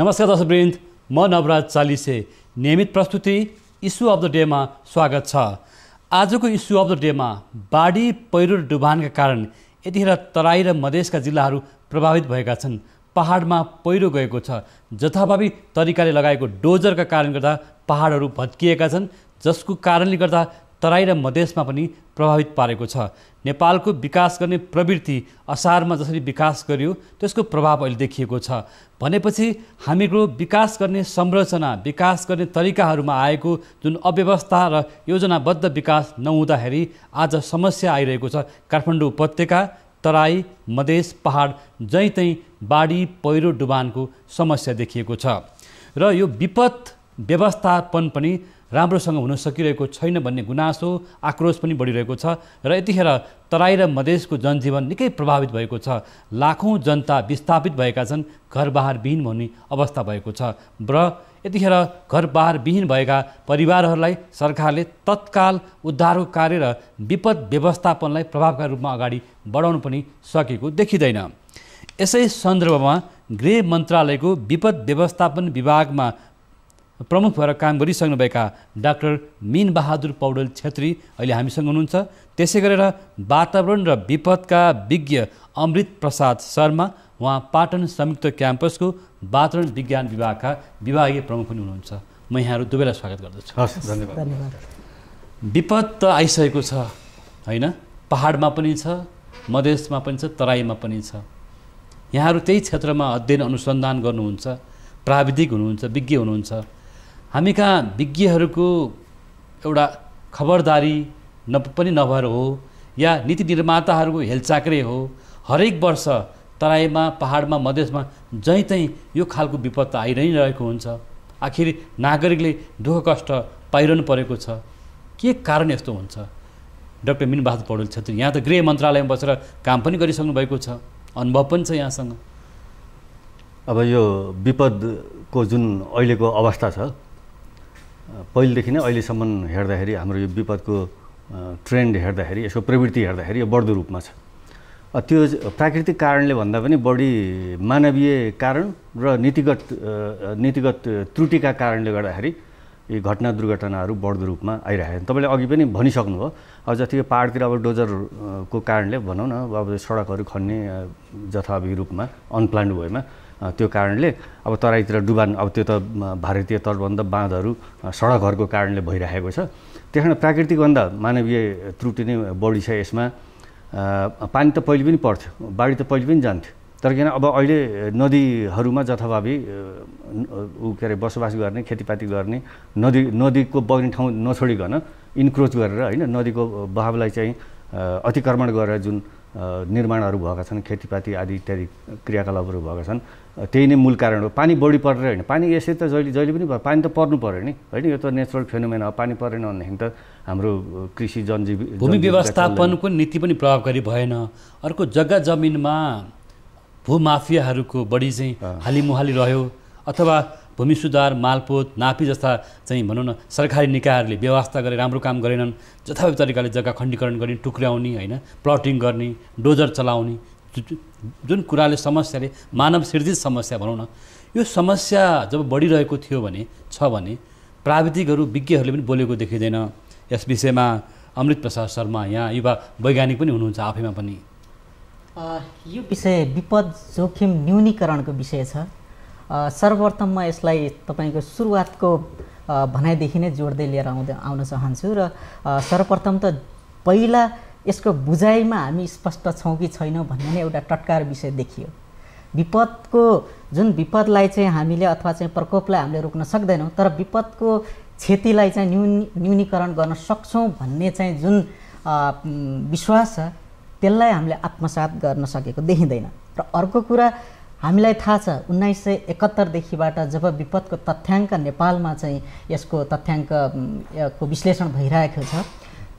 नमस्कार दर्शकवृन्द म नवराज चालिसे नियमित प्रस्तुति इश्यू अफ द डेमा स्वागत छ। आजको इश्यू अफ द डेमा बाढी पहिरो डुबानका कारण यतिखेर तराई र मधेसका जिल्लाहरू प्रभावित भएका छन्। पहाडमा पहिरो गएको छ। जथाभावी तरिकाले लगाएको डोजरका कारण गर्दा पहाडहरू भत्किएका छन्, जसको कारणले गर्दा तराई र मधेसमा पनि प्रभावित पारेको छ। नेपालको विकास गर्ने प्रवृत्ति असारमा जसरी विकास गरियो त्यसको प्रभाव अहिले देखिएको छ। भनेपछि हामीको विकास गर्ने संरचना, विकास गर्ने तरिकाहरूमा आएको जुन अव्यवस्था र योजनाबद्ध विकास नहुँदाखेरि आज समस्या आइरहेको छ। काठमाडौँ उपत्यका, तराई, मधेस, पहाड जहीँतहीँ बाढी पहिरो डुबानको समस्या देखिएको छ र यो विपद व्यवस्थापन पनि राम्रोसँग हुन सकिरहेको छैन भन्ने गुनासो, आक्रोश पनि बढिरहेको छ। र यतिखेर तराई र मधेसको जनजीवन निकै प्रभावित भएको छ। लाखौँ जनता विस्थापित भएका छन्, घरबारविहीन भन्ने अवस्था भएको छ र यतिखेर घरबारविहीन भएका परिवारहरूलाई सरकारले तत्काल उद्धारको कार्य र विपद व्यवस्थापनलाई प्रभावका रूपमा अगाडि बढाउन पनि सकेको देखिँदैन। यसै सन्दर्भमा गृह मन्त्रालयको विपद व्यवस्थापन विभागमा प्रमुख भएर काम गरिसक्नुभएका डाक्टर मिन बहादुर पौडेल छेत्री अहिले हामीसँग हुनुहुन्छ। त्यसै गरेर वातावरण र विपदका विज्ञ अमृत प्रसाद शर्मा, उहाँ पाटन संयुक्त क्याम्पसको वातावरण विज्ञान विभागका विभागीय प्रमुख पनि हुनुहुन्छ। म यहाँहरू दुवैलाई स्वागत गर्दछु। हस्, धन्यवाद। विपद त आइसकेको छ होइन, पहाडमा पनि छ, मधेसमा पनि छ, तराईमा पनि छ। यहाँहरू त्यही क्षेत्रमा अध्ययन अनुसन्धान गर्नुहुन्छ, प्राविधिक हुनुहुन्छ, विज्ञ हुनुहुन्छ। हामी कहाँ विज्ञहरूको एउटा खबरदारी पनि नभएर हो या नीति निर्माताहरूको हेलचाक्रे हो, हरेक वर्ष तराईमा, पहाडमा, मधेसमा जहीँतहीँ यो खालको विपद त आइ नै रहेको हुन्छ। आखिर नागरिकले दुःख कष्ट पाइरहनु परेको छ। के कारण यस्तो हुन्छ? डाक्टर मिन बहादुर पौडेल छेत्री, यहाँ त गृह मन्त्रालयमा बसेर काम पनि गरिसक्नु भएको छ, अनुभव पनि छ यहाँसँग। अब यो विपदको जुन अहिलेको अवस्था छ, पहिलेदेखि नै अहिलेसम्म हेर्दाखेरि हाम्रो यो विपदको ट्रेन्ड हेर्दाखेरि, यसको प्रवृत्ति हेर्दाखेरि यो बढ्दो रूपमा छ। त्यो प्राकृतिक कारणले भन्दा पनि बढी मानवीय कारण र नीतिगत त्रुटिका कारणले गर्दाखेरि यी घटना दुर्घटनाहरू बढ्दो रूपमा आइरहेछन्। तपाईँले अघि पनि भनिसक्नुभयो, अब जति पहाडतिर अब डोजरको कारणले भनौँ न, अब सडकहरू खन्ने जथाभावी रूपमा अनप्लान्ड वेमा, त्यो कारणले अब तराईतिर डुबान, अब त्यो त भारतीय तटबन्ध बाँधहरू सडकहरूको कारणले भइरहेको छ। त्यस कारण प्राकृतिकभन्दा मानवीय त्रुटि नै बढी छ। यसमा पानी त पहिले पनि पर्थ्यो, बाढी त पहिले पनि जान्थ्यो, तर किन अब अहिले नदीहरूमा जथाभावी के अरे बसोबास गर्ने, खेतीपाती गर्ने, नदीको बग्ने ठाउँ नछोडिकन इन्क्रोच गरेर होइन, नदीको बहावलाई चाहिँ अतिक्रमण गरेर जुन निर्माणहरू भएका छन्, खेतीपाती आदि इत्यादि क्रियाकलापहरू भएका छन्, त्यही नै मूल कारण हो। पानी बढी परेर होइन, पानी यसरी त जहिले जहिले पनि भयो, पानी त पर्नु पऱ्यो नि होइन, यो त नेचुरल फेनोमेन हो। पानी परेन भनेदेखि त हाम्रो कृषि जनजीवन, भूमि व्यवस्थापनको नीति पनि प्रभावकारी भएन। अर्को जग्गा जमिनमा भूमाफियाहरूको बढी चाहिँ हालीमुहाली रह्यो, अथवा भूमि सुधार, मालपोत, नापी जस्ता चाहिँ भनौँ न सरकारी निकायहरूले व्यवस्था गरे, राम्रो काम गरेनन्, जथाभावी तरिकाले जग्गा खण्डीकरण गर्ने, टुक्र्याउने होइन, प्लटिङ गर्ने, डोजर चलाउने, जुन कुराले समस्याले मानव सिर्जित समस्या भनौँ न, यो समस्या जब बढिरहेको थियो भने प्राविधिकहरू, विज्ञहरूले पनि बोलेको देखिँदैन। यस विषयमा अमृत प्रसाद शर्मा, यहाँ युवा वैज्ञानिक पनि हुनुहुन्छ, आफैमा पनि यो विषय विपद जोखिम न्यूनीकरणको विषय छ। सर्वप्रथम म यसलाई तपाईको सुरुवातको भनाइदेखि नै जोड्दै लिएर आउन चाहन्छु र सर्वप्रथम त पहिला यसको बुझाइमा हामी स्पष्ट छौँ कि छैनौँ भन्ने नै एउटा टट्कार विषय देखियो। विपदको जुन विपदलाई चाहिँ हामीले अथवा चाहिँ प्रकोपलाई हामीले रोक्न सक्दैनौँ, तर विपदको क्षतिलाई चाहिँ न्यूनीकरण गर्न सक्छौँ भन्ने चाहिँ जुन विश्वास छ, त्यसलाई हामीले आत्मसात गर्न सकेको देखिँदैन। र अर्को कुरा हामीलाई थाहा छ, 1971देखिबाट जब विपदको तथ्याङ्क नेपालमा चाहिँ यसको तथ्याङ्कको विश्लेषण भइरहेको छ,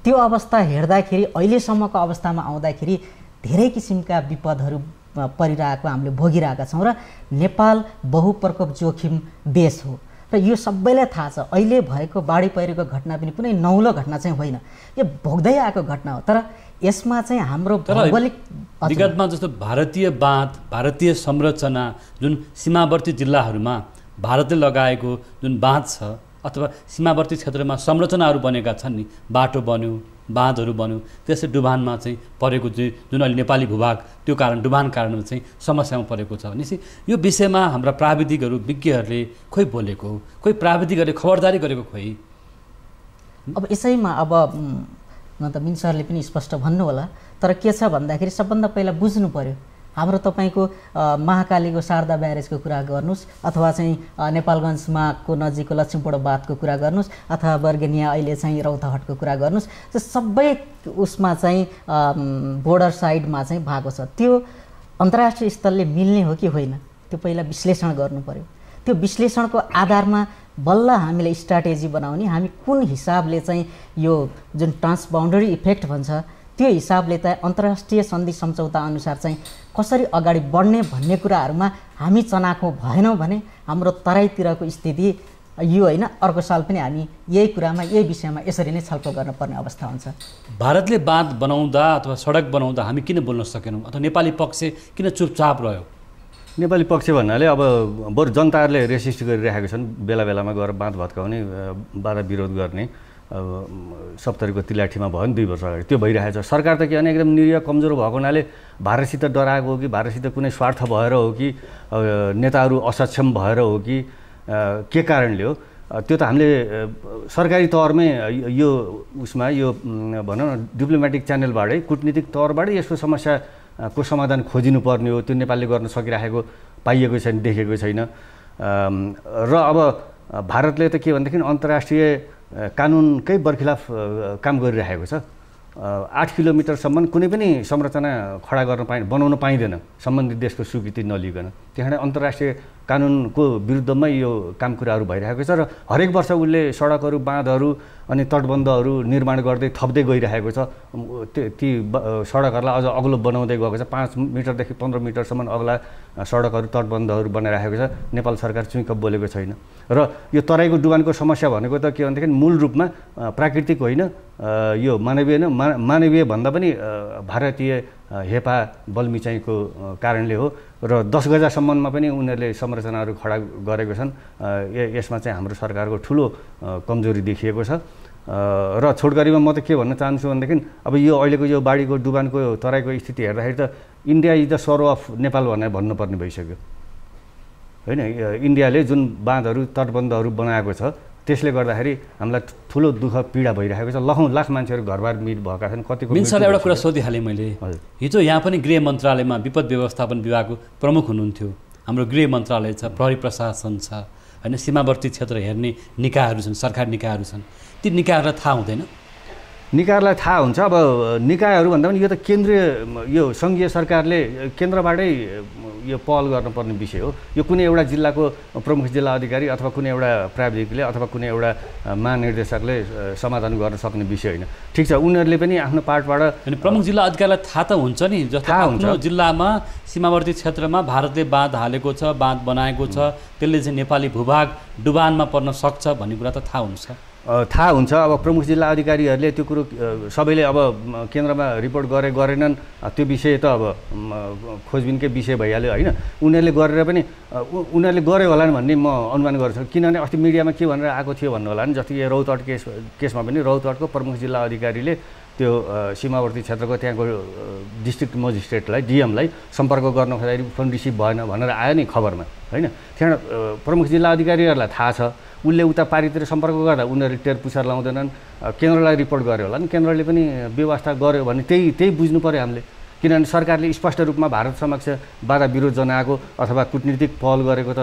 त्यो अवस्था हेर्दाखेरि अहिलेसम्मको अवस्थामा आउँदाखेरि धेरै किसिमका विपदहरू परिरहेको हामीले भोगिरहेका छौँ। र नेपाल बहुप्रकोप जोखिम देश हो र र यो सबैलाई थाहा छ अहिले भएको बाढी पहिरोको घटना पनि कुनै नौलो घटना चाहिँ होइन यो भोग्दै आएको घटना हो तर यसमा चाहिँ हाम्रो भौगोलिक विगतमा जस्तो भारतीय बाँध भारतीय संरचना जुन सीमावर्ती जिल्लाहरुमा भारतले लगाएको जुन बाँध छ अथवा सीमावर्ती क्षेत्रमा संरचनाहरु बनेका छन् नि बाटो बन्यो बाँधहरु बन्यो त्यसै डुबानमा चाहिँ परेको जुन अहिले नेपाली भूभाग त्यो कारण डुबान कारणमा चाहिँ समस्यामा परेको छ भनेसी यो विषयमा हाम्रा प्राविधिकहरु विज्ञहरुले खोइ बोलेको खोइ प्राविधिकहरुले खबरदारी गरेको खोइ अब यसैमा अब न त मिन सरले पनि स्पष्ट भन्नु होला तर के छ भन्दाखेरि सबभन्दा पहिला बुझ्नु पर्यो हाम्रो तपाईको महाकालीको शारदा ब्यारेजको कुरा गर्नुस् अथवा चाहिँ नेपालगञ्जमा को नजिकको लक्ष्मीपुर बाँधको कुरा गर्नुस् अथवा बर्गेनिया अहिले चाहिँ रौतहटको कुरा गर्नुस् त्यो सबै उसमा चाहिँ बोर्डर साइडमा चाहिँ भएको छ त्यो अन्तर्राष्ट्रिय स्तरले मिल्ने हो कि होइन त्यो पहिला विश्लेषण गर्नु पर्यो त्यो विश्लेषणको आधारमा बल्ल हामीले स्ट्र्याटेजी बनाउने हामी कुन हिसाबले चाहिँ यो जुन ट्रान्सबाउन्डरी इफेक्ट भन्छ त्यो हिसाबले त अन्तर्राष्ट्रिय सन्धि सम्झौता अनुसार चाहिँ कसरी अगाडि बढ्ने भन्ने कुराहरुमा हामी चनाखो भएनौ भने हाम्रो तराईतिरको स्थिति यो हैन अर्को साल पनि हामी यही कुरामा यही विषयमा यसरी नै छलफल गर्न पर्ने अवस्था हुन्छ भारतले बाँध बनाउँदा अथवा सडक बनाउँदा हामी किन बोल्न सकेनौ अथवा नेपाली पक्ष किन चुपचाप रह्यो नेपाली पक्ष भन्नाले अब बरु जनताहरुले रेसिस्ट गरिरहेका छन् बेला बेलामा गएर बाँध भत्काउने बाधा विरोध गर्ने सप्तरीको तिलाठीमा भयो नि 2 वर्ष अगाडि त्यो भइरहेछ सरकार त के अनि एकदम निरीह कमजोर भएको हुनाले भारतसित डराएको हो कि भारतसित कुनै स्वार्थ भएर हो कि नेताहरू असक्षम भएर हो कि के कारणले हो त्यो त हामीले सरकारी तौरमै यो उसमा यो भनौं न डिप्लोमेटिक च्यानलबाटै कूटनीतिक तौरबाटै यसको समस्याको समाधान खोजिनु पर्ने हो त्यो नेपालले गर्न सकिरहेको पाइएको छैन देखेको छैन र अब भारतले त के भन्दाखेरि अन्तर्राष्ट्रिय कानुनकै बरखिलाफ काम गरिरहेको छ 8 किलोमिटरसम्म कुनै पनि संरचना खडा गर्न बनाउन पाइदैन सम्बन्धित देशको स्वीकृति नलिइकन त्यसैले अन्तर्राष्ट्रिय कानुनको विरुद्धमै यो काम कुराहरू भइरहेको छ र हरेक वर्ष उले सडकहरू बाँधहरू अनि तटबन्धहरू निर्माण गर्दै थप्दै गइरहेको छ ती सडकहरूलाई अझ अग्लो बनाउँदै गएको छ 5 मिटरदेखि 15 मिटरसम्म अग्ला सडकहरू तटबन्धहरू बनाइरहेको छ नेपाल सरकार चुइँक बोलेको छैन र यो तराईको डुबानको समस्या भनेको त के भन्दाखेरि मूल रूपमा प्राकृतिक होइन यो मानवीय न मानवीय भन्दा पनि भारतीय हेपा बलमिचाइको कारणले हो र 10 गजासम्ममा पनि उनीहरुले संरचनाहरू खडा गरेका छन् यसमा चाहिँ हाम्रो सरकारको ठूलो कमजोरी देखिएको छ र छोटकरीमा म त के भन्न चाहन्छु भन्दाखेरि अब यो अहिलेको यो बाढीको डुबानको तराईको स्थिति हेर्दाखेरि त India is the sorrow of Nepal भनेर भन्नुपर्ने भइसक्यो हैन इन्डियाले जुन बाँधहरू तटबन्धहरू बनाएको छ त्यसले गर्दाखेरि हामीलाई ठूलो दुःख पीडा भइरहेको छ लाख मान्छेहरु घरबार मिट भएका छन् कतिको मिन्सरले एउटा कुरा सोधिहाले मैले हिजो यहाँ पनि गृह मन्त्रालयमा विपद व्यवस्थापन विभागको प्रमुख हुनुहुन्थ्यो हाम्रो गृह मन्त्रालय छ प्रहरी प्रशासन छ हैन सीमावर्ती क्षेत्र हेर्ने निकायहरु छन् सरकारी निकायहरु छन् ती निकायहरुलाई थाहा हुँदैन निकायहरुलाई थाहा हुन्छ अब निकायहरु भन्दा पनि यो त केन्द्रीय यो संघीय सरकारले केन्द्रबाटै यो पहल गर्नुपर्ने विषय हो यो कुनै एउटा जिल्लाको प्रमुख जिल्ला अधिकारी अथवा कुनै एउटा प्राविधिकले अथवा कुनै एउटा महानिर्देशकले समाधान गर्न सक्ने विषय होइन ठीक छ उनीहरुले पनि आफ्नो पार्टबाट अनि प्रमुख जिल्ला अधिकारीलाई थाहा त हुन्छ नि जस्तो आफ्नो जिल्लामा सीमावर्ती क्षेत्रमा भारतले बाँध हालेको छ बाँध बनाएको छ त्यसले चाहिँ नेपाली भूभाग डुबानमा पर्न सक्छ भन्ने कुरा त थाहा हुन्छ अब प्रमुख जिल्ला अधिकारीहरुले त्यो कुरा सबैले अब केन्द्रमा रिपोर्ट गरे गरेनन् त्यो विषय त अब खोजबिनकै विषय भइहाल्यो हैन उनीहरुले गरेर पनि उनीहरुले गरे होला नि भन्ने म अनुमान गर्छु किनभने अस्ति मिडियामा के भनेर आएको थियो भन्नु होला नि जस्तो यो रौतहट केसमा पनि रौतहटको प्रमुख जिल्ला अधिकारीले त्यो सीमावर्ती क्षेत्रको त्यहाँको डिस्ट्रिक्ट मजिस्ट्रेटलाई डीएमलाई सम्पर्क गर्न खोज्दाखेरि फोन रिसिभ भएन भनेर आयो नि खबरमा हैन त्यहाँ प्रमुख जिल्ला अधिकारीहरुलाई थाहा छ उले उता पारितिर सम्पर्क गर्दा उनीहरुले टेरपुछार लाउँदैनन् केन्द्रलाई रिपोर्ट गर्यो होला नि केन्द्रले पनि व्यवस्था गर्यो भने त्यही बुझ्नु पर्यो हामीले किनभने सरकारले स्पष्ट रूपमा भारत समक्ष बाधा विरोध जनाएको अथवा कूटनीतिक पहल गरेको त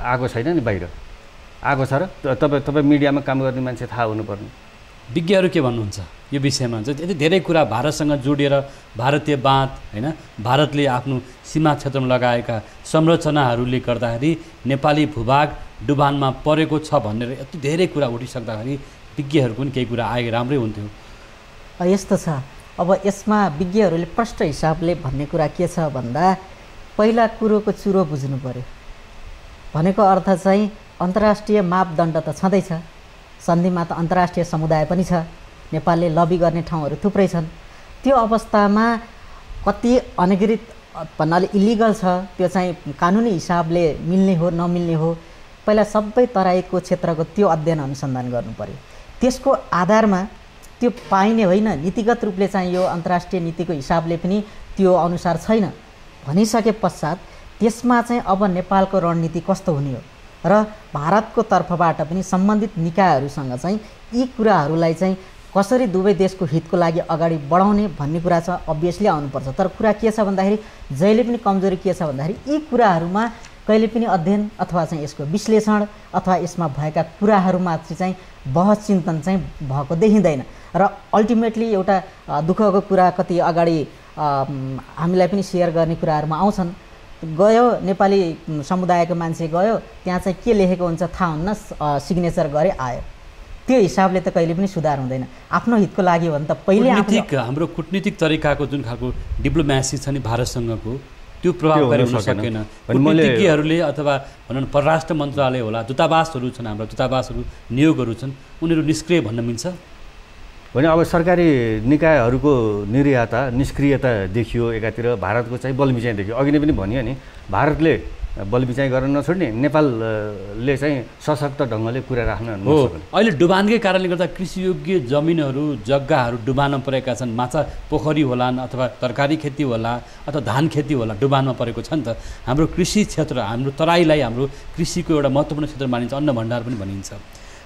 आएको छैन नि बाहिर आएको छ र तपाई मिडियामा काम गर्ने मान्छे थाहा हुनुपर्ने विज्ञहरु के भन्नुहुन्छ यो विषयमा जति धेरै कुरा भारतसँग जोडिएर भारतीय बाँध हैन भारतले आफ्नो सीमा क्षेत्रमा लगाएका संरचनाहरूले गर्दाखेरि नेपाली भूभाग डुबानमा परेको छ भनेर यति धेरै कुरा उठिसक्दाखेरि विज्ञहरुको पनि केही कुरा आए राम्रै हुन्थ्यो यस्तो छ अब यसमा विज्ञहरुले प्रष्ट हिसाबले भन्ने कुरा के छ भन्दा पहिला कुरोको चुरो बुझ्नु पर्यो भनेको अर्थ चाहिँ अन्तर्राष्ट्रिय मापदण्ड त छँदै छ, सन्धिमा त अन्तर्राष्ट्रिय समुदाय पनि छ, नेपालले लबी गर्ने ठाउँहरु थुप्रै छन्। त्यो अवस्थामा कति अनधिकृत भन्नाले इलिगल छ, त्यो चाहिँ कानुनी हिसाबले मिल्ने हो नमिल्ने हो, पहिला सबै तराईको क्षेत्रको त्यो अध्ययन अनुसन्धान गर्नुपर्यो। त्यसको आधारमा त्यो पाइने होइन, नीतिगत रूपले चाहिँ यो अन्तर्राष्ट्रिय नीतिको हिसाबले पनि त्यो अनुसार छैन भनिसके पश्चात त्यसमा चाहिँ अब नेपालको रणनीति कस्तो हुने हो र भारतको तर्फबाट पनि सम्बन्धित निकायहरूसँग चाहिँ यी कुराहरूलाई चाहिँ कसरी दुवै देशको हितको लागि अगाडि बढाउने भन्ने कुरा छ, अभियसली आउनुपर्छ। तर कुरा के छ भन्दाखेरि जहिले पनि कमजोरी के छ भन्दाखेरि यी कुराहरूमा कहिले पनि अध्ययन अथवा चाहिँ यसको विश्लेषण अथवा यसमा भएका कुराहरूमाथि चाहिँ बहस चिन्तन चाहिँ भएको देखिँदैन र अल्टिमेटली एउटा दुःखको कुरा कति अगाडि हामीलाई पनि सेयर गर्ने कुराहरूमा आउँछन्। गयो नेपाली समुदायको मान्छे गयो, त्यहाँ चाहिँ के लेखेको हुन्छ थाहा हुन्न, सिग्नेचर गरे आयो, त्यो हिसाबले त कहिले पनि सुधार हुँदैन। आफ्नो हितको लागि भने त पहिले हाम्रो कुटनीतिक तरिकाको जुन खालको डिप्लोमेसी छ नि भारतसँगको, त्यो प्रभावकारी हुन सकेन। कुटनीतिज्ञहरूले अथवा भनौँ न परराष्ट्र मन्त्रालय होला, दूतावासहरू छन्, हाम्रा दूतावासहरू नियोगहरू छन्, उनीहरू निष्क्रिय भन्न मिल्छ भने अब सरकारी निकायहरूको निर्याता निष्क्रियता देखियो। एकातिर भारतको चाहिँ बलबिचाइ देखियो, अघि नै पनि भनियो नि भारतले बलबिचाइ गर्न नछोड्ने, नेपालले चाहिँ सशक्त ढङ्गले कुरा राख्न नसक्ने। अहिले डुबानकै कारणले गर्दा कृषियोग्य जमिनहरू जग्गाहरू डुबानमा परेका छन्, माछा पोखरी होलान् अथवा तरकारी खेती होला अथवा धान खेती होला डुबानमा परेको छ नि त। हाम्रो कृषि क्षेत्र, हाम्रो तराईलाई हाम्रो कृषिको एउटा महत्त्वपूर्ण क्षेत्र मानिन्छ, अन्न भण्डार पनि भनिन्छ।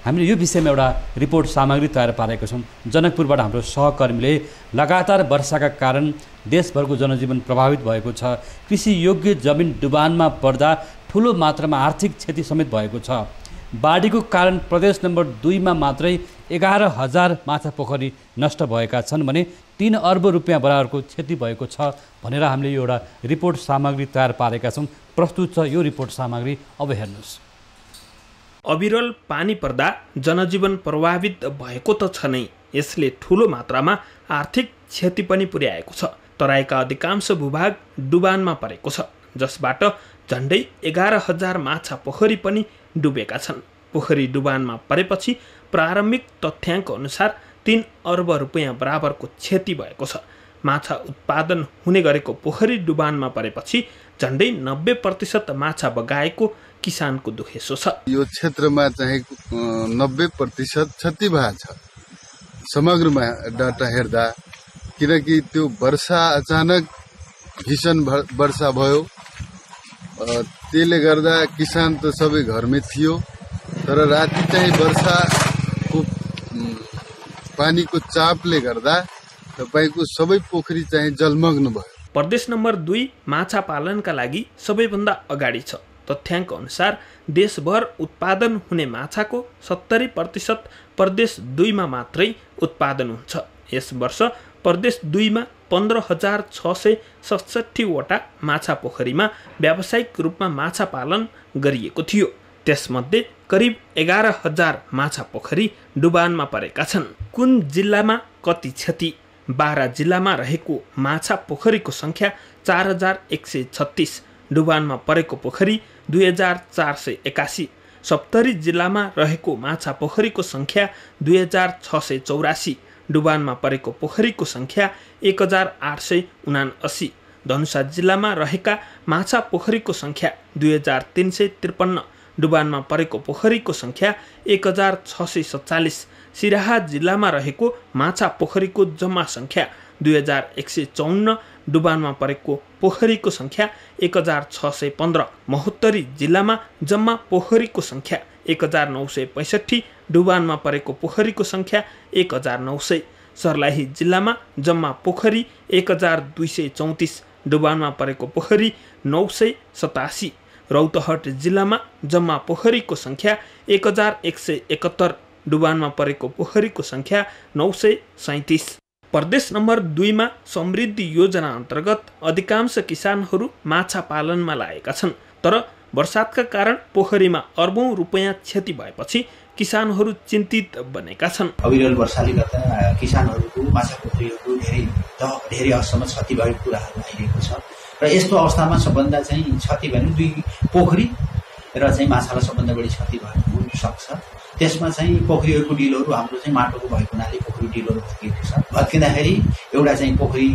हामीले यो विषयमा एउटा रिपोर्ट सामग्री तयार पारेका छौँ। जनकपुरबाट हाम्रो सहकर्मीले लगातार वर्षाका कारण देशभरको जनजीवन प्रभावित भएको छ, कृषि योग्य जमिन डुबानमा पर्दा ठुलो मात्रामा आर्थिक क्षति समेत भएको छ। बाढीको कारण प्रदेश नम्बर 2 मा मात्रै 11,000 माछा पोखरी नष्ट भएका छन् भने 3 अर्ब रुपियाँ बराबरको क्षति भएको छ भनेर हामीले यो एउटा रिपोर्ट सामग्री तयार पारेका छौँ। प्रस्तुत छ यो रिपोर्ट सामग्री, अब हेर्नुहोस्। अविरल पानी पर्दा जनजीवन प्रभावित भएको त छ नै, यसले ठूलो मात्रामा आर्थिक क्षति पनि पुर्याएको छ। तराईका अधिकांश भूभाग डुबानमा परेको छ, जसबाट झन्डै 11,000 माछा पोखरी पनि डुबेका छन्। पोखरी डुबानमा परेपछि प्रारम्भिक तथ्याङ्क अनुसार 3 अर्ब रुपियाँ बराबरको क्षति भएको छ। माछा उत्पादन हुने गरेको पोखरी डुबानमा परेपछि झन्डै 90% माछा बगाएको किसानको दुखेसो छ। यो क्षेत्रमा चाहिँ 90% क्षति भएको छ समग्रमा डाटा हेर्दा, किनकि त्यो वर्षा अचानक भीषण वर्षा भयो, त्यसले गर्दा किसान त सबै घरमै थियो, तर राति चाहिँ वर्षाको पानीको चापले गर्दा तपाईको सबै पोखरी चाहिँ जलमग्न भयो। प्रदेश नम्बर 2 माछा पालनका लागि सबैभन्दा अगाडि छ। तथ्याङ्क अनुसार देशभर उत्पादन हुने माछाको 70% प्रदेश 2 मा मात्रै उत्पादन हुन्छ। यस वर्ष प्रदेश 2 मा 15,667 वटा माछा पोखरीमा व्यावसायिक रूपमा माछा पालन गरिएको थियो, त्यसमध्ये करिब 11,000 माछा पोखरी डुबानमा परेका छन्। कुन जिल्लामा कति क्षति? बारा जिल्लामा रहेको माछा पोखरीको सङ्ख्या 4,136, डुबानमा परेको पोखरी 2,481। सप्तरी जिल्लामा रहेको माछा पोखरीको सङ्ख्या 2,684, डुबानमा परेको पोखरीको सङ्ख्या 1,879। धनुषा जिल्लामा रहेका माछा पोखरीको सङ्ख्या 2,353, डुबानमा परेको पोखरीको सङ्ख्या 1,647। सिराहा जिल्लामा रहेको माछा पोखरीको जम्मा सङ्ख्या 2,154, डुबानमा परेको पोखरीको सङ्ख्या 1,615। महोत्तरी जिल्लामा जम्मा पोखरीको सङ्ख्या 1,965, डुबानमा परेको पोखरीको सङ्ख्या 1,900। सर्लाही जिल्लामा जम्मा पोखरी 1,234, डुबानमा परेको पोखरी 987। रौतहट जिल्लामा जम्मा पोखरीको सङ्ख्या 1,171, डुबानमा परेको पोखरीको सङ्ख्या 937। प्रदेश नम्बर 2 मा समृद्धि योजना अन्तर्गत अधिकांश किसानहरू माछा पालनमा लागेका छन्, तर बर्सातका कारण पोखरीमा अर्बौं रुपैयाँ क्षति भएपछि किसानहरू चिन्तित बनेका छन्। अविरल वर्षाले गर्दा किसानहरूको माछा पोखरीहरूको धेरै हदसम्म क्षति भएको कुराहरू आइरहेको छ र यस्तो अवस्थामा सबभन्दा चाहिँ क्षति भने 2 पोखरी र चाहिँ माछालाई सबभन्दा बढी क्षति भएको हुन सक्छ। त्यसमा चाहिँ पोखरीहरूको डिलहरू हाम्रो चाहिँ माटोको भएको हुनाले पोखरी डिलहरू भत्किएको छ। भत्किँदाखेरि एउटा चाहिँ पोखरी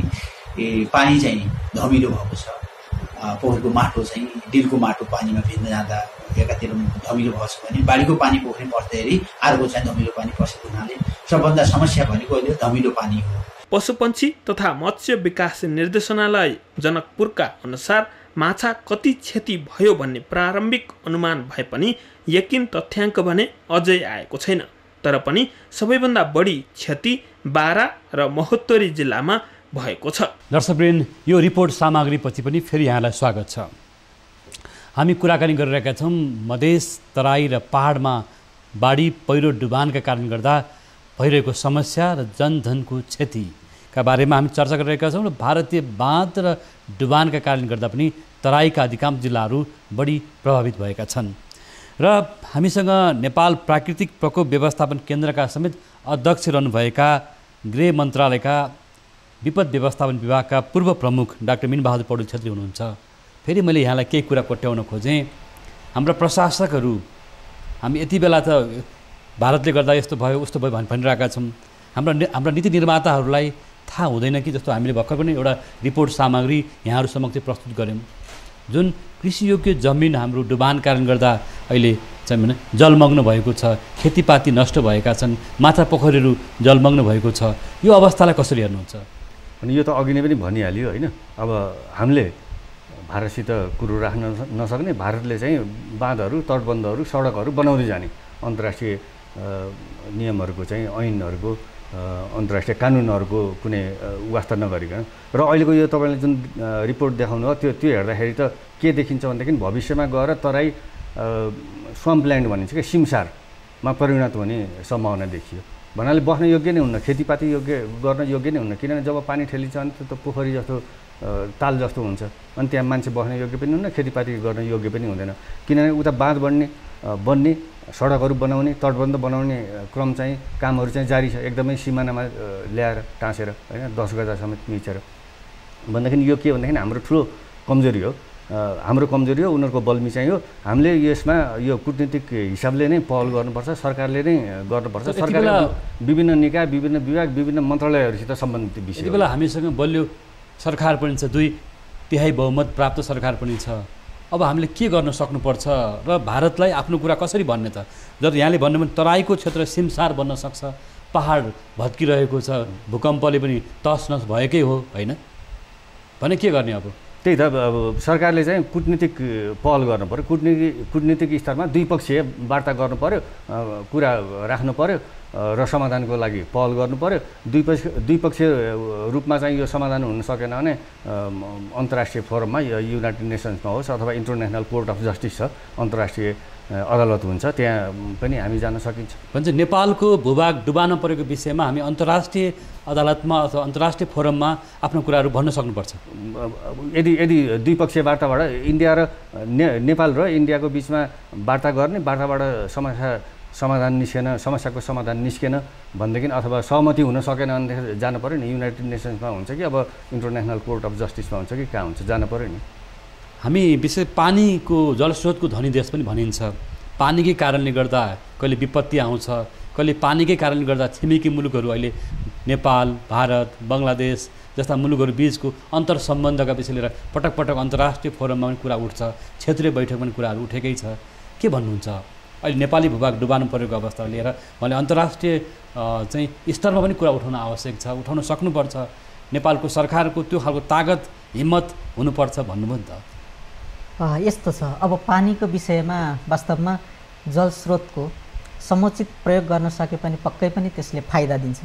पानी चाहिँ धमिलो भएको छ, पोखरीको माटो चाहिँ डिलको माटो पानीमा भिज्न जाँदा एकातिर धमिलो भएको छ भने बाढीको पानी पोखरी पर्दाखेरि अर्को चाहिँ धमिलो पानी पसेको हुनाले सबभन्दा समस्या भनेको अहिले धमिलो पानी हो। पशुपक्षी तथा मत्स्य विकास निर्देशनालय जनकपुरका अनुसार माछा कति क्षति भयो भन्ने प्रारम्भिक अनुमान भए पनि यकिन तथ्याङ्क भने अझै आएको छैन। तर पनि सबैभन्दा बढी क्षति बारा र महोत्तरी जिल्लामा भएको छ। दर्शकवृन्द, यो रिपोर्ट सामग्रीपछि पनि फेरि यहाँलाई स्वागत छ। हामी कुराकानी गरिरहेका छौँ मधेस, तराई र पहाडमा बाढी पहिरो डुबानका कारण गर्दा भइरहेको समस्या र जनधनको क्षतिका बारेमा हामी चर्चा गरिरहेका छौँ। भारतीय बाँध र डुबानका कारणले गर्दा पनि तराईका अधिकांश जिल्लाहरू बढी प्रभावित भएका छन् र हामीसँग नेपाल प्राकृतिक प्रकोप व्यवस्थापन केन्द्रका समेत अध्यक्ष रहनुभएका गृह मन्त्रालयका विपद व्यवस्थापन विभागका पूर्व प्रमुख डाक्टर मिन बहादुर पौडेल छेत्री हुनुहुन्छ। फेरि मैले यहाँलाई केही कुरा कोट्याउन खोजेँ। हाम्रा प्रशासकहरू हामी यति बेला त भारतले गर्दा यस्तो भयो उस्तो भयो भनिरहेका छौँ, हाम्रा नीति निर्माताहरूलाई थाहा हुँदैन कि जस्तो हामीले भर्खर पनि एउटा रिपोर्ट सामग्री यहाँहरू समक्ष प्रस्तुत गऱ्यौँ जुन कृषियोग्य जमिन हाम्रो डुबान कारण गर्दा अहिले चाहिँ भने जलमग्न भएको छ, खेतीपाती नष्ट भएका छन्, माछा पोखरीहरू जलमग्न भएको छ। यो अवस्थालाई कसरी हेर्नुहुन्छ? अनि यो त अघि नै पनि भनिहाल्यो होइन, अब हामीले भारतसित कुरो राख्न नसक्ने, भारतले चाहिँ बाँधहरू, तटबन्धहरू, सडकहरू बनाउँदै जाने अन्तर्राष्ट्रिय नियमहरूको चाहिँ ऐनहरूको अन्तर्राष्ट्रिय कानुनहरूको कुनै वास्ता नगरिकन र अहिलेको यो तपाईँले जुन रिपोर्ट देखाउनु हो त्यो हेर्दाखेरि त के देखिन्छ भनेदेखि भविष्यमा गएर तराई स्वाम्पल्यान्ड भनिन्छ क्या सिमसारमा परिणत हुने सम्भावना देखियो। भन्नाले बस्न योग्य नै हुन्न, खेतीपाती योग्य गर्न योग्य नै हुन्न, किनभने जब पानी ठेलिन्छ भने त्यो त पोखरी जस्तो ताल जस्तो हुन्छ अनि त्यहाँ मान्छे बस्न योग्य पनि हुन्न, खेतीपाती गर्न योग्य पनि हुँदैन। किनभने उता बाँध बन्ने सडकहरू बनाउने, तटबन्ध बनाउने क्रम चाहिँ कामहरू चाहिँ जारी छ एकदमै सिमानामा ल्याएर टाँसेर हैन 10 गजा समेत मिचेर। भन्दाखेरि यो के भन्दाखेरि हाम्रो ठुलो कमजोरी हो, उनीहरूको बलमी चाहिँ हो। हामीले यसमा यो कुटनीतिक हिसाबले नै पहल गर्नुपर्छ, सरकारले नै गर्नुपर्छ, सरकारले विभिन्न निकाय, विभिन्न विभाग, विभिन्न मन्त्रालयहरूसित सम्बन्धित विषय। यति बेला हामीसँग बलियो सरकार पनि छ, 2/3 बहुमत प्राप्त सरकार पनि छ। अब हामीले के गर्न सक्नुपर्छ र भारतलाई आफ्नो कुरा कसरी भन्ने त? जब यहाँले भन्नु भने तराईको क्षेत्र सिमसार बन्न सक्छ, पहाड भत्किरहेको छ, भूकम्पले पनि तसनस भएकै होइन भने के गर्ने? अब त्यही त, अब सरकारले चाहिँ कुटनीतिक पहल गर्नु पऱ्यो, कुटनीतिक स्तरमा द्विपक्षीय वार्ता गर्नु पऱ्यो, कुरा राख्नु पऱ्यो र समाधानको लागि पहल गर्नु पऱ्यो। द्विपक्षीय रूपमा चाहिँ यो समाधान हुन सकेन भने अन्तर्राष्ट्रिय फोरममा, युनाइटेड नेसन्समा होस् अथवा इन्टरनेसनल कोर्ट अफ जस्टिस छ, अन्तर्राष्ट्रिय अदालत हुन्छ, त्यहाँ पनि हामी जान सकिन्छ। भन्छ नेपालको भूभाग डुबान परेको विषयमा हामी अन्तर्राष्ट्रिय अदालतमा अथवा अन्तर्राष्ट्रिय फोरममा आफ्नो कुराहरू भन्न सक्नुपर्छ। यदि द्विपक्षीय वार्ताबाट इन्डिया र नेपाल र इन्डियाको बिचमा वार्ता गर्ने, वार्ताबाट समस्याको समाधान निस्केन भनेदेखि अथवा सहमति हुन सकेन भनेदेखि जानु पऱ्यो नि, युनाइटेड नेसन्समा हुन्छ कि अब इन्टरनेसनल कोर्ट अफ जस्टिसमा हुन्छ कि कहाँ हुन्छ, जानु पऱ्यो नि। हामी विशेष पानीको जलस्रोतको धनी देश पनि भनिन्छ, पानीकै कारणले गर्दा कहिले विपत्ति आउँछ, कहिले पानीकै कारणले गर्दा छिमेकी मुलुकहरू अहिले नेपाल, भारत, बङ्गलादेश जस्ता मुलुकहरू बिचको अन्तरसम्बन्धका विषय लिएर पटक पटक अन्तर्राष्ट्रिय फोरममा पनि कुरा उठ्छ, क्षेत्रीय बैठकमा पनि कुराहरू उठेकै छ। के भन्नुहुन्छ अहिले नेपाली भूभाग डुबान परेको अवस्था लिएर? उहाँले अन्तर्राष्ट्रिय चाहिँ स्तरमा पनि कुरा उठाउन आवश्यक छ, उठाउन सक्नुपर्छ, नेपालको सरकारको त्यो खालको तागत हिम्मत हुनुपर्छ भन्नुभयो नि त। यस्तो छ, अब पानीको विषयमा वास्तवमा जलस्रोतको समुचित प्रयोग गर्न सके पनि पक्कै पनि त्यसले फाइदा दिन्छ।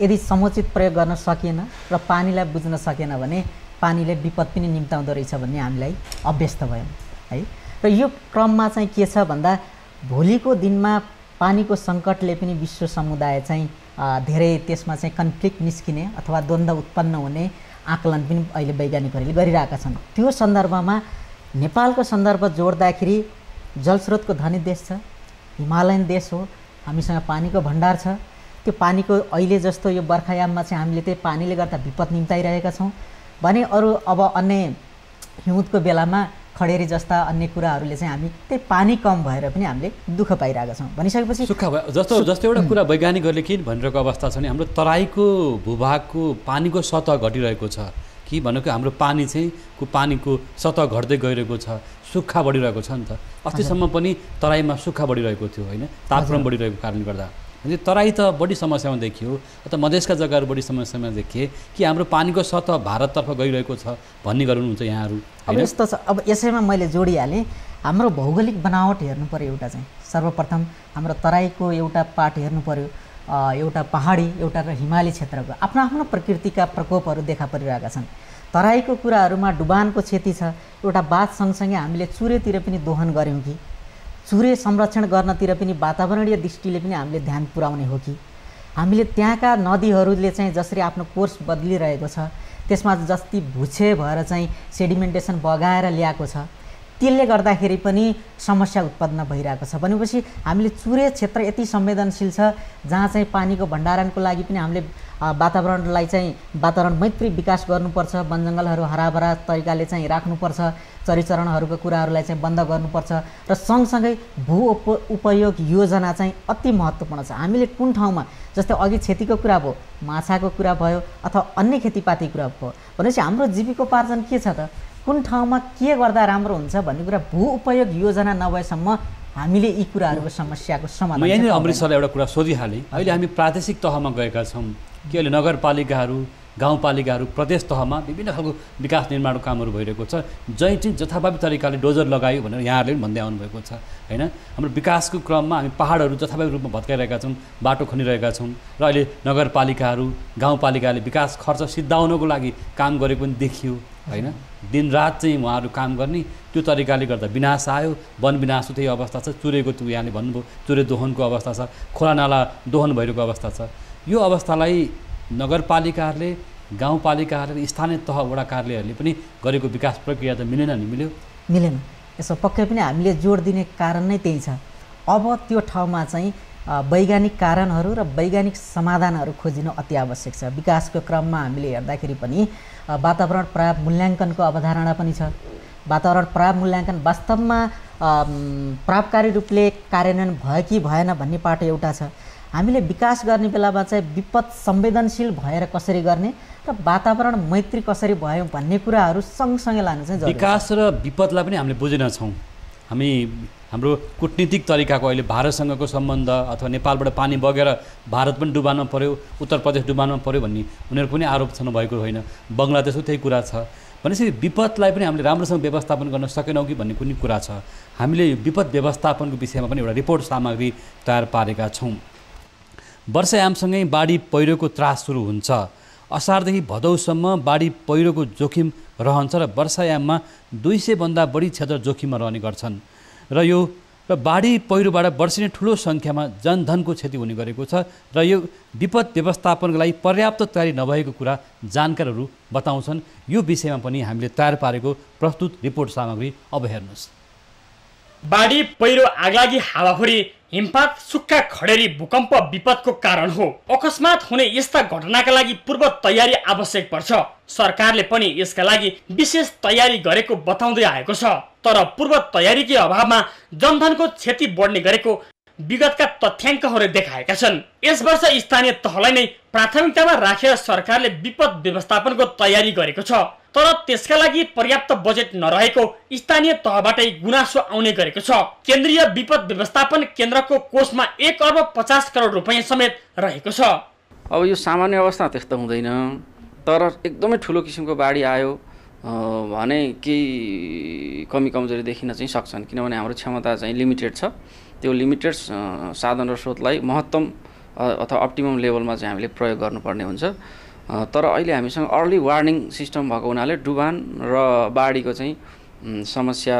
यदि समुचित प्रयोग गर्न सकिएन र पानीलाई बुझ्न सकेन भने पानीले विपद पनि निम्ताउँदो रहेछ भन्ने हामीलाई अभ्यस्त भयौँ है। र यो क्रममा चाहिँ के छ भन्दा भोलिको दिनमा पानीको सङ्कटले पनि विश्व समुदाय चाहिँ धेरै त्यसमा चाहिँ कन्फ्लिक्ट निस्किने अथवा द्वन्द्व उत्पन्न हुने आकलन पनि अहिले वैज्ञानिकहरूले गरिरहेका छन्। त्यो सन्दर्भमा नेपालको सन्दर्भ जोड्दाखेरि जलस्रोतको धनी देश छ, हिमालयन देश हो, हामीसँग पानीको भण्डार छ। त्यो पानीको अहिले जस्तो यो बर्खायाममा चाहिँ हामीले त्यही पानीले गर्दा विपद निम्ताइरहेका छौँ भने अरू अब अन्य हिउँदको बेलामा खडेरी जस्ता अन्य कुराहरूले चाहिँ हामी त्यही पानी कम भएर पनि हामीले दुःख पाइरहेका छौं भनिसकेपछि सुख जस्तो जस्तो एउटा कुरा वैज्ञानिकहरूले के भनिरहेको अवस्था छ नि हाम्रो तराईको भूभागको पानीको सतह घटिरहेको छ कि भनेको हाम्रो पानी चाहिँ को पानीको सतह घट्दै गइरहेको छ सुक्खा बढिरहेको छ नि त अस्तिसम्म पनि तराईमा सुक्खा बढिरहेको थियो हैन तापक्रम बढिरहेको कारणले गर्दा तराई त बढी समस्यामा देखियो अथवा मधेसका जग्गाहरू बढी समस्यामा देखिए कि हाम्रो पानीको सतह भारततर्फ गइरहेको छ भन्ने गर्नुहुन्छ यहाँहरू अब यस्तो छ अब यसैमा मैले जोडिहाले हाम्रो भौगोलिक बनावट हेर्नु पर्यो एउटा चाहिँ सर्वप्रथम हाम्रो तराईको एउटा पार्ट हेर्नु पर्यो एउटा पहाडी एउटा र हिमाली क्षेत्रको आफ्नो आफ्नो प्रकृतिका प्रकोपहरू देखा परिरहेका छन् तराईको कुराहरुमा डुबानको क्षति छ एउटा बात सँगसँगै हामीले चुरेतिर पनि दोहन गर्यौं कि चुरे संरक्षण गर्नतिर पनि वातावरणीय दृष्टिले पनि हामीले ध्यान पुर्याउने हो कि हामीले त्यहाँका नदीहरूले चाहिँ जसरी आफ्नो कोर्स बदलिरहेको छ त्यसमा जस्ती भुछे भएर चाहिँ सेडिमेन्टेसन बगाएर ल्याएको छ त्यसले गर्दाखेरि पनि समस्या उत्पन्न भइरहेको छ भनेपछि हामीले चुरे क्षेत्र यति संवेदनशील छ जहाँ चाहिँ पानीको भण्डारणको लागि पनि हामीले वातावरणलाई चाहिँ वातावरण मैत्री विकास गर्नुपर्छ वन जंगलहरू हराभरा तरिकाले चाहिँ राख्नुपर्छ चरीचरणहरूको कुराहरूलाई चाहिँ बन्द गर्नुपर्छ र सँगसँगै भू उपयोग योजना चाहिँ अति महत्त्वपूर्ण छ हामीले कुन ठाउँमा जस्तै अघि खेतीको कुरा भयो माछाको कुरा भयो अथवा अन्य खेतीपाती कुरा भयो भनेपछि हाम्रो जीविकोपार्जन के छ त कुन ठाउँमा के गर्दा राम्रो हुन्छ भन्ने कुरा भू उपयोग योजना नभएसम्म हामीले यी कुराहरूको समस्याको समाधान म यहाँनिर अमृत सरले एउटा कुरा सोधिहालेँ अहिले हामी प्रादेशिक तहमा गएका छौँ कि अहिले नगरपालिकाहरू गाउँपालिकाहरू प्रदेश तहमा विभिन्न खालको विकास निर्माणको कामहरू भइरहेको छ जैटिन जथाभावी तरिकाले डोजर लगायो भनेर यहाँहरूले पनि भन्दै आउनुभएको छ हैन हाम्रो विकासको क्रममा हामी पहाडहरू जथाभावी रूपमा भत्काइरहेका छौँ बाटो खनिरहेका छौँ र अहिले नगरपालिकाहरू गाउँपालिकाले विकास खर्च सिद्धाउनको लागि काम गरेको पनि देखियो हैन दिनरात चाहिँ उहाँहरू काम गर्ने त्यो तरिकाले गर्दा विनाश आयो वन विनाशको त्यही अवस्था छ चुरेको त्यो यहाँले भन्नुभयो चुरे दोहनको अवस्था छ खोलानाला दोहन भइरहेको अवस्था छ यो अवस्थालाई नगरपालिकाहरूले गाउँपालिकाहरूले स्थानीय तह वडा कार्यालयहरूले पनि गरेको विकास प्रक्रिया त मिलेन नि मिलेन यसो पक्कै पनि हामीले जोड दिने कारण नै त्यही छ अब त्यो ठाउँमा चाहिँ वैज्ञानिक कारणहरू र वैज्ञानिक समाधानहरू खोजिनु अति आवश्यक छ विकासको क्रममा हामीले हेर्दाखेरि पनि वातावरण प्रभाव मूल्याङ्कनको अवधारणा पनि छ वातावरण प्रभाव मूल्याङ्कन वास्तवमा प्रभावकारी रूपले कार्यान्वयन भयो कि भएन भन्ने पाटो एउटा छ हामीले विकास गर्ने बेलामा चाहिँ विपद संवेदनशील भएर कसरी गर्ने र वातावरण मैत्री कसरी भयो भन्ने कुराहरू सँगसँगै लानु चाहिँ जरुरी छ विकास र विपदलाई पनि हामीले बुझेन छौं हामी हाम्रो कूटनीतिक तरिकाको अहिले भारतसँगको सम्बन्ध अथवा नेपालबाट पानी बगेर भारत पनि डुबानमा पर्यो उत्तर प्रदेश डुबानमा पर्यो भन्ने उनीहरु पनि आरोप छन् भएको होइन बंगलादेशको त्यही कुरा छ भनेपछि विपदलाई पनि हामीले राम्रोसँग व्यवस्थापन गर्न सकेनौँ कि भन्ने कुनै कुरा छ हामीले विपद व्यवस्थापनको विषयमा पनि एउटा रिपोर्ट सामग्री तयार पारेका छौं वर्षायामसँगै बाढी पहिरोको त्रास सुरु हुन्छ असारदेखि भदौसम्म बाढी पहिरोको जोखिम रहन्छ र वर्षायाममा 200 भन्दा बढी क्षेत्र जोखिममा रहने गर्छन् र यो र बाढी पहिरोबाट वर्षिने ठूलो संख्यामा जनधनको क्षति हुने गरेको छ र यो विपद व्यवस्थापनको लागि पर्याप्त तयारी नभएको कुरा जानकारहरू बताउँछन् यो विषयमा पनि हामीले तयार पारेको प्रस्तुत रिपोर्ट सामग्री अब हेर्नुहोस् बाढी पहिरो आगलागी हावाहुरी हिमपात सुक्खा खडेरी भूकम्प विपदको कारण हो अकस्मात हुने यस्ता घटनाका लागि पूर्व तयारी आवश्यक पर्छ सरकारले पनि यसका लागि विशेष तयारी गरेको बताउँदै आएको छ तर पूर्व तयारीकै अभावमा जनधनको क्षति बढ्ने गरेको विगतका तथ्याङ्कहरूले देखाएका छन् यस वर्ष स्थानीय तहलाई नै प्राथमिकतामा राखेर सरकारले विपद व्यवस्थापनको तयारी गरेको छ तर त्यसका लागि पर्याप्त बजेट नरहेको स्थानीय तहबाटै गुनासो आउने गरेको छ केन्द्रीय विपद व्यवस्थापन केन्द्रको कोषमा 1 अर्ब 50 करोड रुपैयाँ समेत रहेको छ अब यो सामान्य अवस्था त्यस्तो हुँदैन तर एकदमै ठुलो किसिमको बाढी आयो भने केही कमी कमजोरी देखिन चाहिँ सक्छन् किनभने हाम्रो क्षमता चाहिँ लिमिटेड छ त्यो लिमिटेड साधन र स्रोतलाई महत्तम अथवा अप्टिमम लेभलमा चाहिँ हामीले प्रयोग गर्नुपर्ने हुन्छ तर अहिले हामीसँग अर्ली वार्निङ सिस्टम भएको हुनाले डुबान र बाढीको चाहिँ समस्या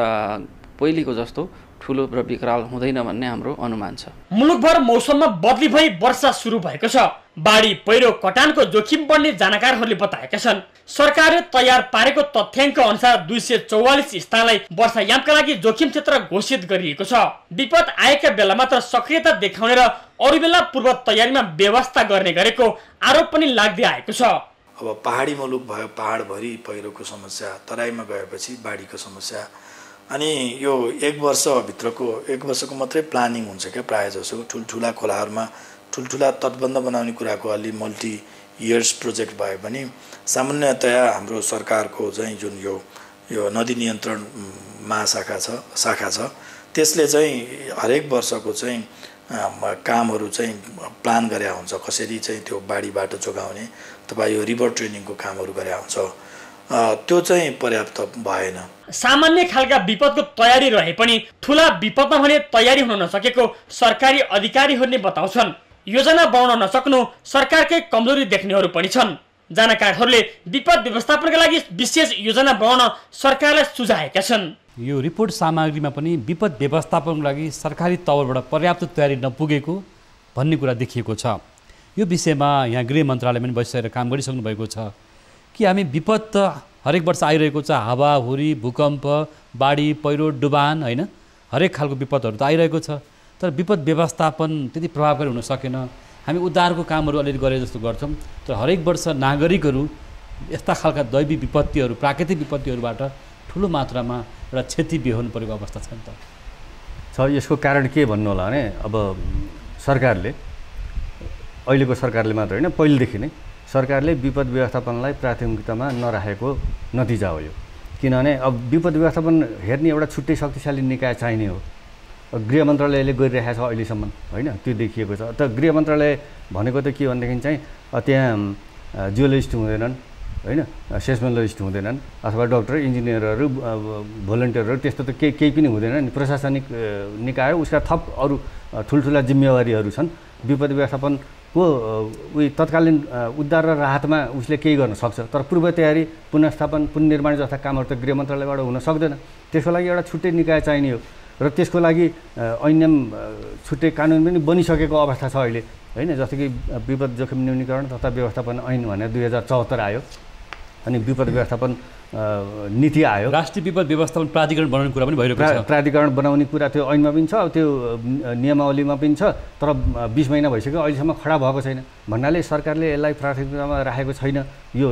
पहिलेको जस्तो ठुलो र विकराल हुँदैन भन्ने हाम्रो अनुमान छ मुलुकभर मौसममा बदली भई वर्षा सुरु भएको छ बाढी पहिरो कटानको जोखिम बढ्ने जानकारहरूले बताएका छन् सरकारले तयार पारेको तथ्याङ्क अनुसार 244 स्थानलाई वर्षायामका लागि जोखिम क्षेत्र घोषित गरिएको छ विपद आएका बेला मात्र सक्रियता देखाउने र अरू बेला पूर्व तयारीमा व्यवस्था गर्ने गरेको आरोप पनि लाग्दै आएको छ अब पहाडी मुलुक भयो पहाडभरि पहिरोको समस्या तराईमा गएपछि बाढीको समस्या अनि यो एक वर्षको मात्रै प्लानिङ हुन्छ के प्राय जसो ठुलठुला खोलाहरुमा ठुलठुला तटबन्ध बनाउने कुराको अलि मल्टी इयर्स प्रोजेक्ट भए पनि सामान्यतया हाम्रो सरकारको चाहिँ जुन यो नदी नियन्त्रण महाशाखा छ शाखा छ त्यसले चाहिँ हरेक वर्षको चाहिँ कामहरु चाहिँ प्लान गरे हुन्छ कसरी चाहिँ त्यो बाढीबाट जोगाउने अथवा यो रिभर ट्रेनिङको कामहरु गरे हुन्छ त्यो चाहिँ पर्याप्त भएन। सामान्य खालका विपदको तयारी रहे पनि ठूला विपदमा भने तयारी हुन नसकेको सरकारी अधिकारीहरूले बताउँछन्। योजना बनाउन नसक्नु सरकारकै कमजोरी देख्नेहरू पनि छन्। जानकारहरूले विपद व्यवस्थापनका लागि विशेष योजना बनाउन सरकारलाई सुझाएका छन्। यो रिपोर्ट सामग्रीमा पनि विपद व्यवस्थापनको लागि सरकारी तवरबाट पर्याप्त तयारी नपुगेको भन्ने कुरा देखिएको छ। यो विषयमा यहाँ गृह मन्त्रालयले पनि बसिरहेर काम गरिसक्नु भएको छ कि हामी विपद त हरेक वर्ष आइरहेको छ, हावाहुरी, भूकम्प, बाढी, पहिरो, डुबान हैन, हरेक खालको विपदहरु त आइरहेको छ, तर विपद व्यवस्थापन त्यति प्रभावकारी हुन सकेन। हामी उद्धारको कामहरु अलि गरे जस्तो गर्छौं, तर हरेक वर्ष नागरिकहरु यस्ता खालका दैविक विपत्तिहरु, प्राकृतिक विपत्तिहरुबाट ठूलो मात्रामा एउटा क्षति बिहोर्न परेको अवस्था छ नि त। यसको कारण के भन्नु होला भने अब सरकारले, अहिलेको सरकारले मात्र हैन, पहिलेदेखि नै सरकारले विपद व्यवस्थापनलाई प्राथमिकतामा नराखेको नतिजा हो यो। किनभने अब विपद व्यवस्थापन हेर्ने एउटा छुट्टै शक्तिशाली निकाय चाहिने हो। गृह मन्त्रालयले गरिरहेको छ अहिलेसम्म हैन, त्यो देखिएको छ। त गृह मन्त्रालय भनेको त के भनेदेखि चाहिँ त्यहाँ जियोलजिस्ट हुँदैनन् हैन, सेस्मोलोजिस्ट हुँदैनन्, अथवा डाक्टर, इन्जिनियरहरू, भोलन्टियरहरू त्यस्तो त केही पनि हुँदैनन्। प्रशासनिक निकाय उसका थप अरू ठुलठुला जिम्मेवारीहरू छन्। विपद व्यवस्थापन को उही तत्कालीन उद्धार र राहतमा उसले केही गर्न सक्छ, तर पूर्व तयारी, पुनर्स्थापन, पुनर्निर्माण जस्ता कामहरु त गृह मन्त्रालयबाट हुन सक्दैन। त्यसको लागि एउटा छुट्टै निकाय चाहिने हो र त्यसको लागि ऐन छुट्टै कानुन पनि बनिसकेको अवस्था छ अहिले हैन। जस्तो कि विपद जोखिम न्यूनीकरण तथा व्यवस्थापन ऐन भनेर 2074 आयो अनि विपद व्यवस्थापन नीति आयो, राष्ट्रिय विपद व्यवस्थापन प्राधिकरण बनाउने कुरा पनि भइरहेको छ। प्राधिकरण बनाउने कुरा त्यो ऐनमा पनि छ, त्यो नियमावलीमा पनि छ, तर 20 महिना भइसक्यो अहिलेसम्म खडा भएको छैन। भन्नाले सरकारले यसलाई प्राथमिकतामा राखेको छैन। यो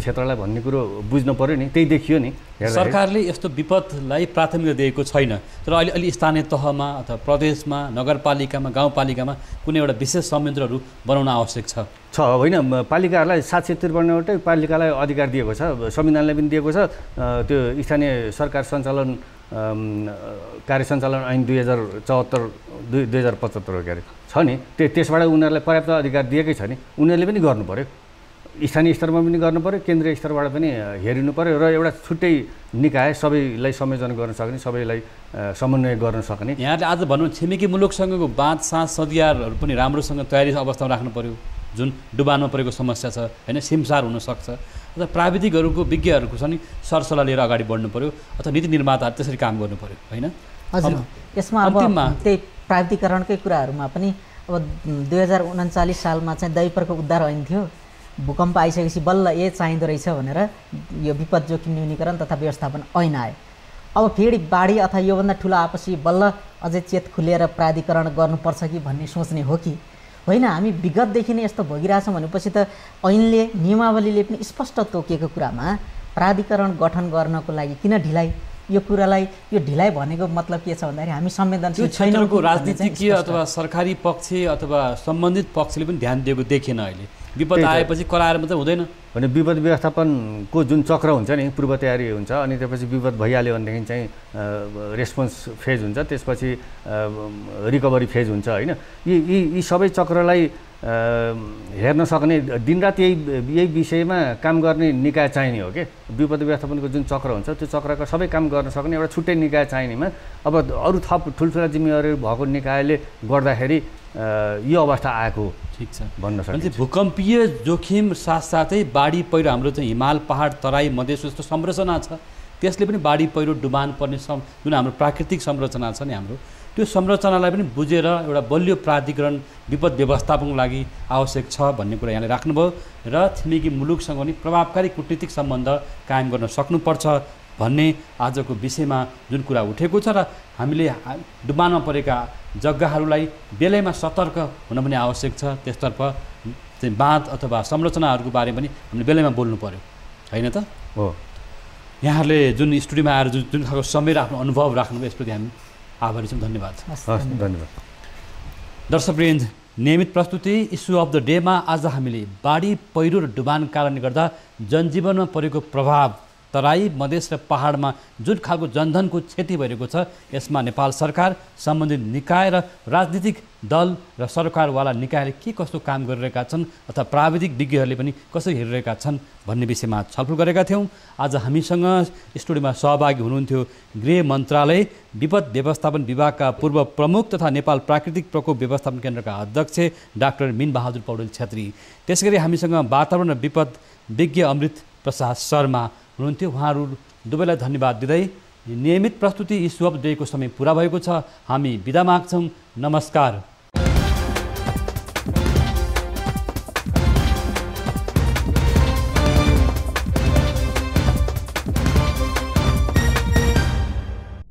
क्षेत्रलाई भन्ने कुरो बुझ्नु पर्यो नि, त्यही देखियो नि। सरकारले यस्तो विपदलाई प्राथमिकता दिएको छैन, तर अहिले अलि स्थानीय तहमा अथवा प्रदेशमा, नगरपालिकामा, गाउँपालिकामा कुनै एउटा विशेष संयन्त्रहरू बनाउन आवश्यक छ होइन। पालिकाहरूलाई 753वटै पालिकालाई अधिकार दिएको छ, संविधानले पनि दिएको छ। त्यो स्थानीय सरकार सञ्चालन कार्य सञ्चालन ऐन 2074-2075 हो क्यारे छ नि, त्यसबाट उनीहरूलाई पर्याप्त अधिकार दिएकै छ नि। उनीहरूले पनि गर्नु पर्यो, स्थानीय स्तरमा पनि गर्नु पर्यो, केन्द्रीय स्तरबाट पनि हेरिनु पर्यो र एउटा छुट्टै निकाय सबैलाई संयोजन गर्न सक्ने, सबैलाई समन्वय गर्न सक्ने। यहाँले आज भन्नु छिमेकी मुलुकसँगको बाँध, साँझ, सदियारहरू पनि राम्रोसँग तयारी अवस्थामा राख्नु पर्यो। जुन डुबानमा परेको समस्या छ हैन, सिमसार हुनसक्छ, अथवा प्राविधिकहरूको, विज्ञहरूको पनि सरसल्लाह लिएर अगाडि बढ्नु पर्यो, अथवा नीति निर्माताहरू त्यसरी काम गर्नु पर्यो हैन। हजुर, यसमा अब त्यही प्राविधिकरणकै कुराहरूमा पनि अब 2039 सालमा चाहिँ दैपर्को उद्धार ऐन थियो, भूकम्प आइसकेपछि बल्ल ए चाहिँदो रहेछ भनेर यो विपद जोखिम न्यूनीकरण तथा व्यवस्थापन ऐन आयो। अब फेरि बाढी अथवा योभन्दा ठुलो आपसी बल्ल अझै चेत खुलेर प्राधिकरण गर्नुपर्छ कि भन्ने सोच्ने हो कि होइन। हामी विगतदेखि नै यस्तो भोगिरहेछौँ भनेपछि त ऐनले, नियमावलीले पनि स्पष्ट तोकेको कुरामा प्राधिकरण गठन गर्नको लागि किन ढिलाइ? यो कुरालाई, यो ढिलाइ भनेको मतलब के छ भन्दाखेरि हामी संवेदनशील छैनौँ। राजनीतिज्ञ अथवा सरकारी पक्ष अथवा सम्बन्धित पक्षले पनि ध्यान दिएको देखिएन। अहिले विपद आएपछि कराएर मात्रै हुँदैन भने विपद व्यवस्थापनको जुन चक्र हुन्छ नि, पूर्व तयारी हुन्छ, अनि त्यसपछि विपद भइहाल्यो भनेदेखि चाहिँ रेस्पोन्स फेज हुन्छ, त्यसपछि रिकभरी फेज हुन्छ हैन। यी सबै चक्रलाई हेर्न सक्ने, दिनरात यही विषयमा काम गर्ने निकाय चाहिने हो के। विपद व्यवस्थापनको जुन चक्र हुन्छ त्यो चक्रको सबै काम गर्न सक्ने एउटा छुट्टै निकाय चाहिनेमा अब अरू थप ठुल्ठुला जिम्मेवारी भएको निकायले गर्दाखेरि यो अवस्था आएको ठिक छ भन्न सकिन्छ। भूकम्पीय जोखिम साथसाथै बाढी पहिरो, हाम्रो चाहिँ हिमाल, पहाड, तराई, मधेस जस्तो संरचना छ, त्यसले पनि बाढी पहिरो, डुबान पर्ने जुन हाम्रो प्राकृतिक संरचना छ नि हाम्रो, त्यो संरचनालाई पनि बुझेर एउटा बलियो प्राधिकरण विपद व्यवस्थापनको लागि आवश्यक छ भन्ने कुरा यहाँले राख्नुभयो र छिमेकी मुलुकसँग पनि प्रभावकारी कूटनीतिक सम्बन्ध कायम गर्न सक्नुपर्छ भन्ने आजको विषयमा जुन कुरा उठेको छ र हामीले डुबानमा परेका जग्गाहरूलाई बेलैमा सतर्क हुन पनि आवश्यक छ। त्यसतर्फ बाँध अथवा संरचनाहरूको बारेमा पनि हामीले बेलैमा बोल्नु पर्यो होइन त हो। यहाँहरुले जुन स्टुडियोमा आएर जुन खालको समय राख्नु अनुभव राख्नु यसप्रति हामी आभारी छौं। धन्यवाद। हस् धन्यवाद। दर्शकवृन्द नियमित प्रस्तुति इश्यू अफ द डेमा आज हामीले बाढी पहिरो र डुबान कारणले गर्दा जनजीवनमा परेको प्रभाव तराई मधेस र पहाडमा जुन खालको जनधनको क्षति भएको छ यसमा नेपाल सरकार सम्बन्धित निकाय र राजनीतिक दल र सरकारवाला निकायले के कस्तो काम गरिरहेका छन् अथवा प्राविधिक विज्ञहरूले पनि कसरी हेरिरहेका छन् भन्ने विषयमा छलफल गरेका थियौं। आज हामीसँग स्टुडियोमा सहभागी हुनुहुन्थ्यो गृह मन्त्रालय विपद व्यवस्थापन विभागका पूर्व प्रमुख तथा नेपाल प्राकृतिक प्रकोप व्यवस्थापन केन्द्रका अध्यक्ष डाक्टर मिन बहादुर पौडेल छेत्री। त्यसैगरी हामीसँग वातावरण र विपद विज्ञ अमृत प्रसाद शर्मा हुनुहुन्थ्यो। उहाँहरु दुवैलाई धन्यवाद दिँदै नियमित प्रस्तुति इश्यू अफ द डेको समय पूरा भएको छ। हामी बिदा माग्छौं। नमस्कार।